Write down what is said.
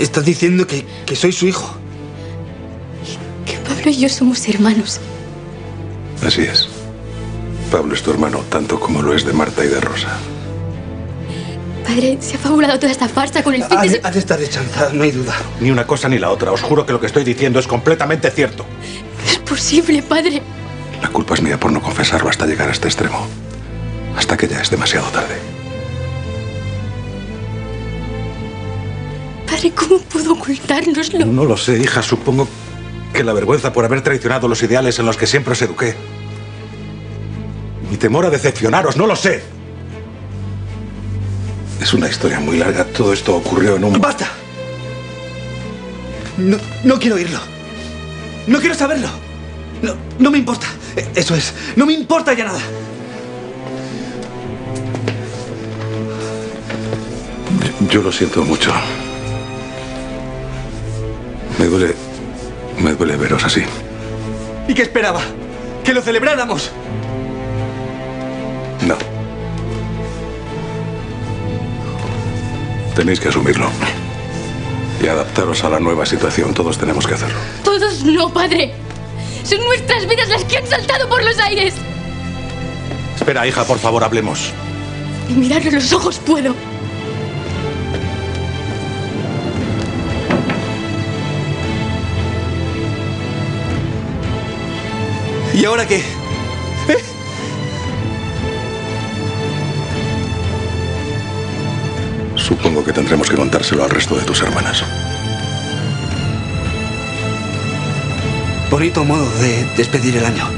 Estás diciendo que soy su hijo. Que Pablo y yo somos hermanos. Así es. Pablo es tu hermano, tanto como lo es de Marta y de Rosa. Padre, se ha fabulado toda esta farsa con el fin de... Has de estar deschanzada, no hay duda. Ni una cosa ni la otra. Os juro que lo que estoy diciendo es completamente cierto. No es posible, padre. La culpa es mía por no confesarlo hasta llegar a este extremo. Hasta que ya es demasiado tarde. Padre, ¿cómo pudo ocultárnoslo? No lo sé, hija. Supongo que la vergüenza por haber traicionado los ideales en los que siempre os eduqué. Mi temor a decepcionaros, no lo sé. Es una historia muy larga. Todo esto ocurrió en un... ¡Basta! No quiero oírlo. No quiero saberlo. No me importa. Eso es. No me importa ya nada. Yo lo siento mucho. Me duele veros así. ¿Y qué esperaba? ¿Que lo celebráramos? No. Tenéis que asumirlo. Y adaptaros a la nueva situación. Todos tenemos que hacerlo. Todos no, padre. Son nuestras vidas las que han saltado por los aires. Espera, hija, por favor, hablemos. Y mirarle los ojos puedo. ¿Y ahora qué? ¿Eh? Supongo que tendremos que contárselo al resto de tus hermanas. Bonito modo de despedir el año.